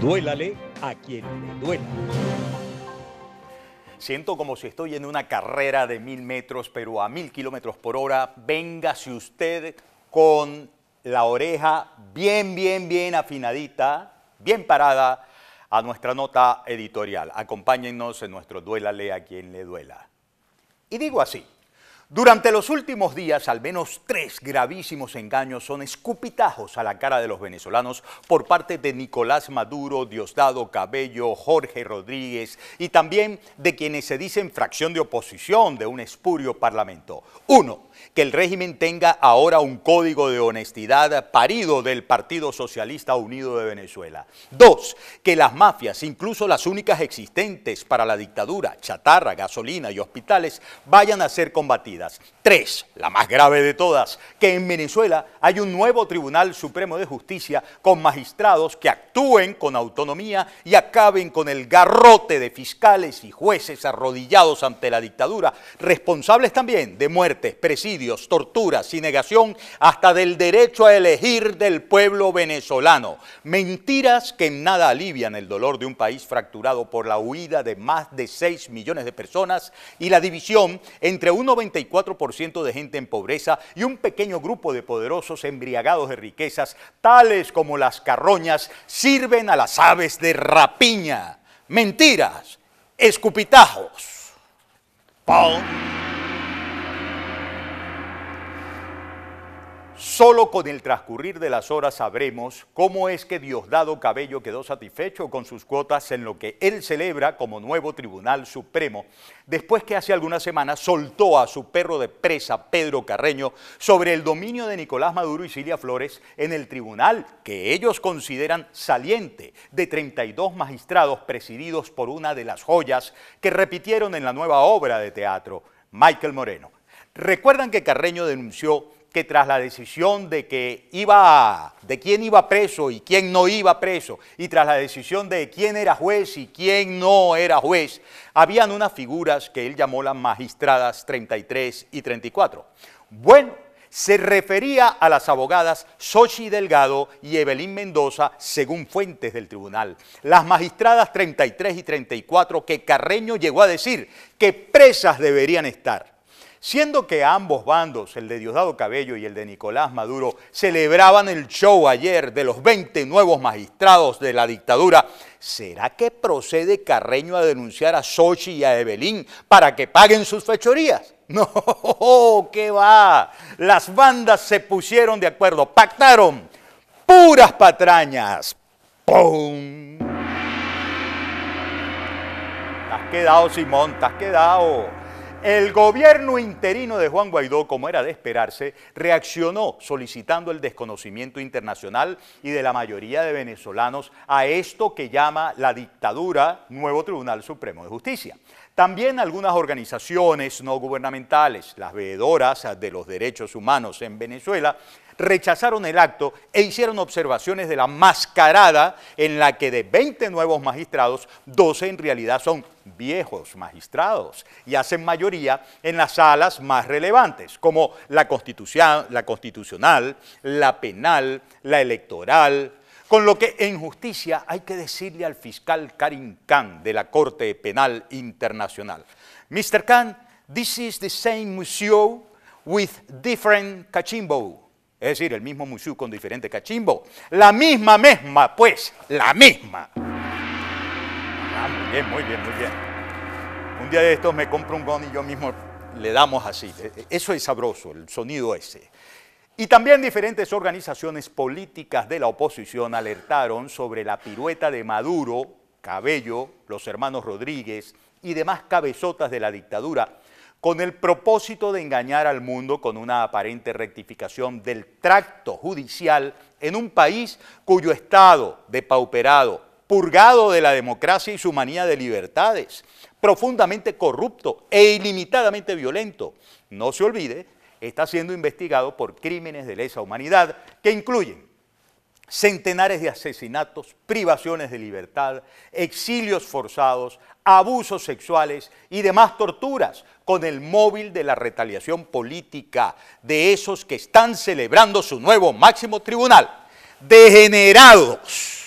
Duélale a quien le duela. Siento como si estoy en una carrera de 1000 metros, pero a 1000 kilómetros por hora. Véngase usted con la oreja bien afinadita, bien parada a nuestra nota editorial. Acompáñennos en nuestro Duélale a quien le duela. Y digo así. Durante los últimos días, al menos 3 gravísimos engaños son escupitajos a la cara de los venezolanos por parte de Nicolás Maduro, Diosdado Cabello, Jorge Rodríguez y también de quienes se dicen fracción de oposición de un espurio parlamento. 1. Que el régimen tenga ahora un código de honestidad parido del Partido Socialista Unido de Venezuela. 2. Que las mafias, incluso las únicas existentes para la dictadura, chatarra, gasolina y hospitales, vayan a ser combatidas. 3. La más grave de todas, que en Venezuela hay un nuevo Tribunal Supremo de Justicia con magistrados que actúen con autonomía y acaben con el garrote de fiscales y jueces arrodillados ante la dictadura, responsables también de muertes, presidios, torturas y negación hasta del derecho a elegir del pueblo venezolano. Mentiras que en nada alivian el dolor de un país fracturado por la huida de más de 6 millones de personas y la división entre un 94% de gente en pobreza y un pequeño grupo de poderosos embriagados de riquezas, tales como las carroñas, sirven a las aves de rapiña. Mentiras, escupitajos. ¡Pum! Solo con el transcurrir de las horas sabremos cómo es que Diosdado Cabello quedó satisfecho con sus cuotas en lo que él celebra como nuevo Tribunal Supremo, después que hace algunas semanas soltó a su perro de presa, Pedro Carreño, sobre el dominio de Nicolás Maduro y Cilia Flores en el tribunal que ellos consideran saliente de 32 magistrados presididos por una de las joyas que repitieron en la nueva obra de teatro, Michael Moreno. Recuerdan que Carreño denunció que tras la decisión de quién iba preso y quién no iba preso, y tras la decisión de quién era juez y quién no era juez, habían unas figuras que él llamó las magistradas 33 y 34. Bueno, se refería a las abogadas Xochitl Delgado y Evelyn Mendoza, según fuentes del tribunal. Las magistradas 33 y 34 que Carreño llegó a decir que presas deberían estar. Siendo que ambos bandos, el de Diosdado Cabello y el de Nicolás Maduro, celebraban el show ayer de los 20 nuevos magistrados de la dictadura, ¿será que procede Carreño a denunciar a Xochitl y a Evelyn para que paguen sus fechorías? No, ¿qué va? Las bandas se pusieron de acuerdo, pactaron, puras patrañas. ¡Pum! Te has quedado, Simón, te has quedado. El gobierno interino de Juan Guaidó, como era de esperarse, reaccionó solicitando el desconocimiento internacional y de la mayoría de venezolanos a esto que llama la dictadura, nuevo Tribunal Supremo de Justicia. También algunas organizaciones no gubernamentales, las veedoras de los derechos humanos en Venezuela, rechazaron el acto e hicieron observaciones de la mascarada en la que de 20 nuevos magistrados, 12 en realidad son viejos magistrados y hacen mayoría en las salas más relevantes, como la constitucional, la penal, la electoral. Con lo que en justicia hay que decirle al fiscal Karim Khan de la Corte Penal Internacional: Mr. Khan, this is the same museo with different cachimbo. Es decir, el mismo museo con diferente cachimbo. La misma, pues, la misma. Ah, muy bien. Un día de estos me compro un gon y yo mismo le damos así. Eso es sabroso, el sonido ese. Y también diferentes organizaciones políticas de la oposición alertaron sobre la pirueta de Maduro, Cabello, los hermanos Rodríguez y demás cabezotas de la dictadura, con el propósito de engañar al mundo con una aparente rectificación del tracto judicial en un país cuyo estado depauperado, purgado de la democracia y su manía de libertades, profundamente corrupto e ilimitadamente violento, no se olvide, está siendo investigado por crímenes de lesa humanidad que incluyen centenares de asesinatos, privaciones de libertad, exilios forzados, abusos sexuales y demás torturas, con el móvil de la retaliación política de esos que están celebrando su nuevo máximo tribunal. ¡Degenerados!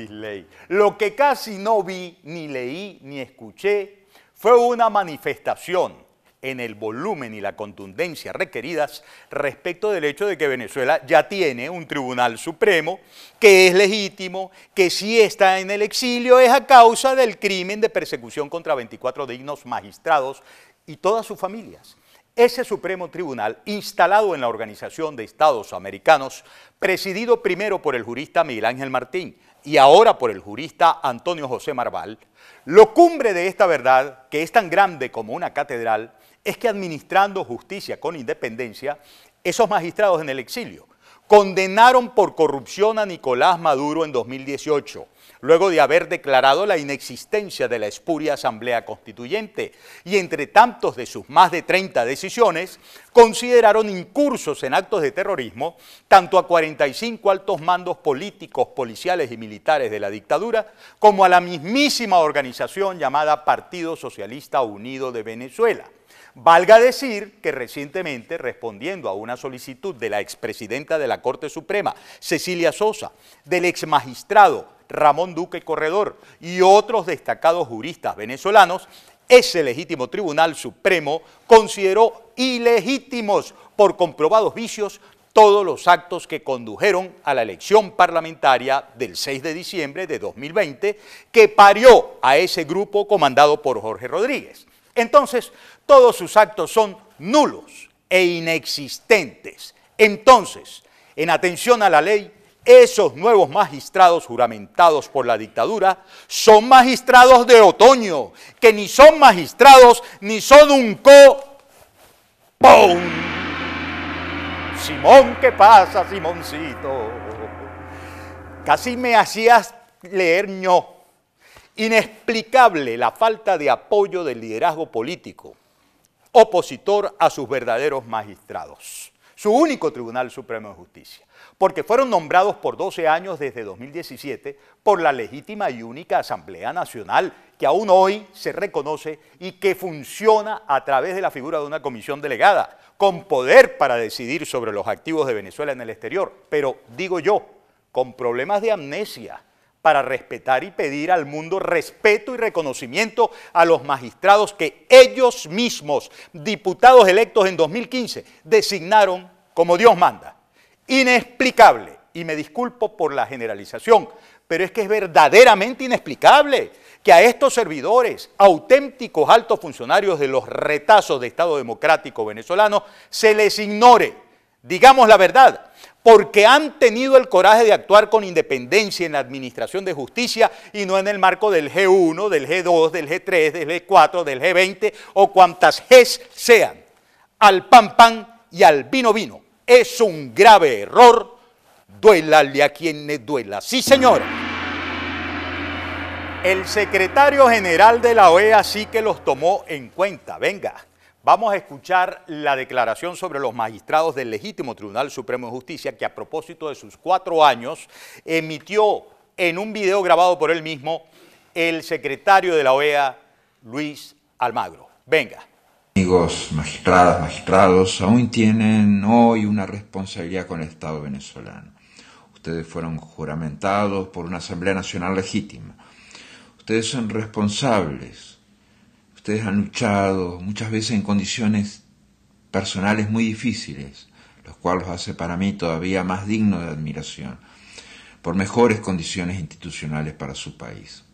disley. Lo que casi no vi, ni leí, ni escuché, fue una manifestación en el volumen y la contundencia requeridas respecto del hecho de que Venezuela ya tiene un Tribunal Supremo que es legítimo, que sí está en el exilio, es a causa del crimen de persecución contra 24 dignos magistrados y todas sus familias. Ese Supremo Tribunal, instalado en la Organización de Estados Americanos, presidido primero por el jurista Miguel Ángel Martín y ahora por el jurista Antonio José Marval, lo cumbre de esta verdad, que es tan grande como una catedral, es que administrando justicia con independencia, esos magistrados en el exilio condenaron por corrupción a Nicolás Maduro en 2018, luego de haber declarado la inexistencia de la espuria Asamblea Constituyente, y entre tantos de sus más de 30 decisiones, consideraron incursos en actos de terrorismo tanto a 45 altos mandos políticos, policiales y militares de la dictadura, como a la mismísima organización llamada Partido Socialista Unido de Venezuela. Valga decir que recientemente, respondiendo a una solicitud de la expresidenta de la Corte Suprema, Cecilia Sosa, del exmagistrado Ramón Duque Corredor y otros destacados juristas venezolanos, ese legítimo Tribunal Supremo consideró ilegítimos por comprobados vicios todos los actos que condujeron a la elección parlamentaria del 6 de diciembre de 2020 que parió a ese grupo comandado por Jorge Rodríguez. Entonces, todos sus actos son nulos e inexistentes. Entonces, en atención a la ley, esos nuevos magistrados juramentados por la dictadura son magistrados de otoño, que ni son magistrados ni son un ¡pum! Simón, ¿qué pasa, Simoncito? Casi me hacías leer ño. Inexplicable la falta de apoyo del liderazgo político, opositor a sus verdaderos magistrados. Su único Tribunal Supremo de Justicia, porque fueron nombrados por 12 años desde 2017 por la legítima y única Asamblea Nacional, que aún hoy se reconoce y que funciona a través de la figura de una comisión delegada, con poder para decidir sobre los activos de Venezuela en el exterior, pero digo yo, con problemas de amnesia, para respetar y pedir al mundo respeto y reconocimiento a los magistrados que ellos mismos, diputados electos en 2015, designaron como Dios manda. Inexplicable, y me disculpo por la generalización, pero es que es verdaderamente inexplicable que a estos servidores, auténticos altos funcionarios de los retazos de Estado Democrático venezolano, se les ignore, digamos la verdad, porque han tenido el coraje de actuar con independencia en la administración de justicia y no en el marco del G1, del G2, del G3, del G4, del G20 o cuantas Gs sean. Al pan pan y al vino vino. Es un grave error. Duélale a quien le duela. Sí, señora. El secretario general de la OEA sí que los tomó en cuenta. Venga. Vamos a escuchar la declaración sobre los magistrados del legítimo Tribunal Supremo de Justicia que a propósito de sus 4 años emitió en un video grabado por él mismo el secretario de la OEA, Luis Almagro. Venga. Amigos magistradas, magistrados, aún tienen hoy una responsabilidad con el Estado venezolano. Ustedes fueron juramentados por una Asamblea Nacional legítima. Ustedes son responsables. Ustedes han luchado muchas veces en condiciones personales muy difíciles, lo cual los hace para mí todavía más dignos de admiración, por mejores condiciones institucionales para su país.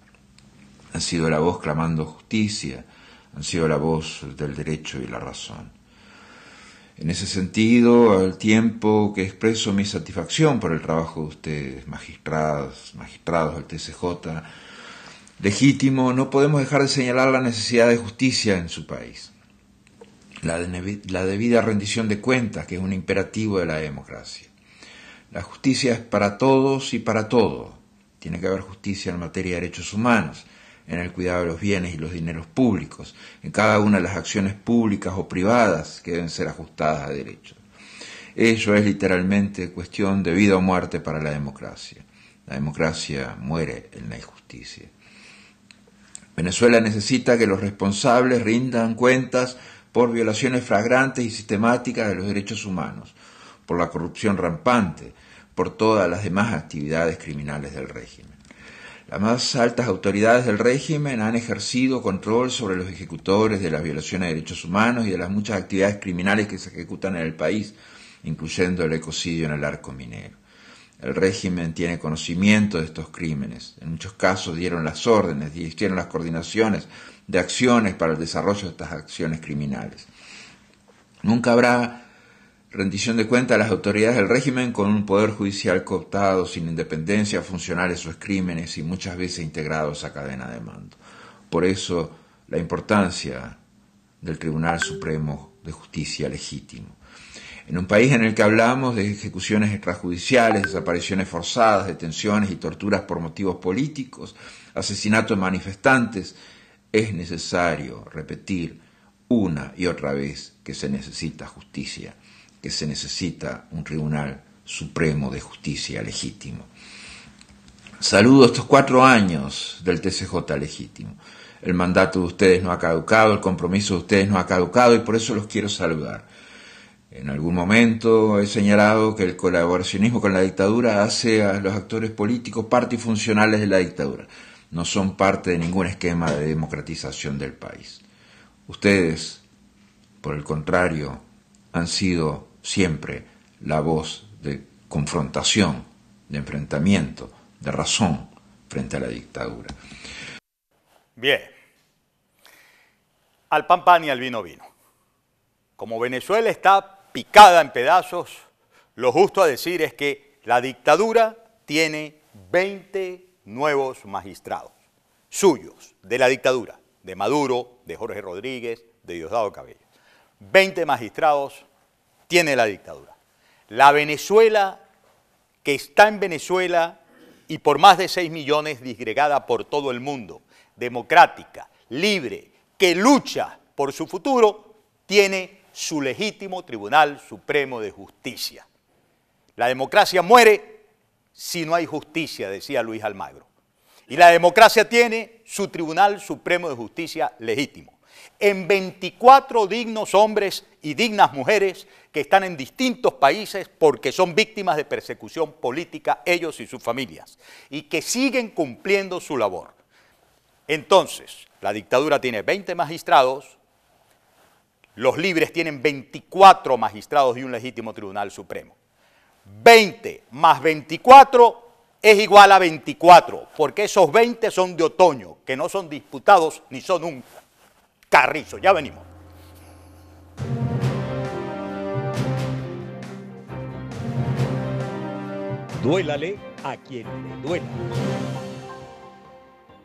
Han sido la voz clamando justicia, han sido la voz del derecho y la razón. En ese sentido, al tiempo que expreso mi satisfacción por el trabajo de ustedes, magistrados del TSJ, legítimo, no podemos dejar de señalar la necesidad de justicia en su país, la debida rendición de cuentas, que es un imperativo de la democracia. La justicia es para todos y para todo. Tiene que haber justicia en materia de derechos humanos, en el cuidado de los bienes y los dineros públicos, en cada una de las acciones públicas o privadas que deben ser ajustadas a derechos. Ello es literalmente cuestión de vida o muerte para la democracia. La democracia muere en la injusticia. Venezuela necesita que los responsables rindan cuentas por violaciones flagrantes y sistemáticas de los derechos humanos, por la corrupción rampante, por todas las demás actividades criminales del régimen. Las más altas autoridades del régimen han ejercido control sobre los ejecutores de las violaciones de derechos humanos y de las muchas actividades criminales que se ejecutan en el país, incluyendo el ecocidio en el arco minero. El régimen tiene conocimiento de estos crímenes. En muchos casos dieron las órdenes, dirigieron las coordinaciones de acciones para el desarrollo de estas acciones criminales. Nunca habrá rendición de cuentas a las autoridades del régimen con un poder judicial cooptado, sin independencia, funcional de sus crímenes y muchas veces integrados a cadena de mando. Por eso la importancia del Tribunal Supremo de Justicia legítimo. En un país en el que hablamos de ejecuciones extrajudiciales, desapariciones forzadas, detenciones y torturas por motivos políticos, asesinatos de manifestantes, es necesario repetir una y otra vez que se necesita justicia, que se necesita un Tribunal Supremo de Justicia legítimo. Saludo estos 4 años del TSJ legítimo. El mandato de ustedes no ha caducado, el compromiso de ustedes no ha caducado y por eso los quiero saludar. En algún momento he señalado que el colaboracionismo con la dictadura hace a los actores políticos parte y funcionales de la dictadura. No son parte de ningún esquema de democratización del país. Ustedes, por el contrario, han sido siempre la voz de confrontación, de enfrentamiento, de razón frente a la dictadura. Bien. Al pan pan y al vino vino. Como Venezuela está picada en pedazos, lo justo a decir es que la dictadura tiene 20 nuevos magistrados, suyos, de la dictadura, de Maduro, de Jorge Rodríguez, de Diosdado Cabello. 20 magistrados tiene la dictadura. La Venezuela que está en Venezuela y por más de 6 millones disgregada por todo el mundo, democrática, libre, que lucha por su futuro, tiene su legítimo Tribunal Supremo de Justicia. La democracia muere si no hay justicia, decía Luis Almagro. Y la democracia tiene su Tribunal Supremo de Justicia legítimo. En 24 dignos hombres y dignas mujeres que están en distintos países porque son víctimas de persecución política, ellos y sus familias, y que siguen cumpliendo su labor. Entonces, la dictadura tiene 20 magistrados, los libres tienen 24 magistrados y un legítimo Tribunal Supremo. 20 más 24 es igual a 24, porque esos 20 son de otoño, que no son disputados ni son un carrizo. Ya venimos. Duélale a quien le duela.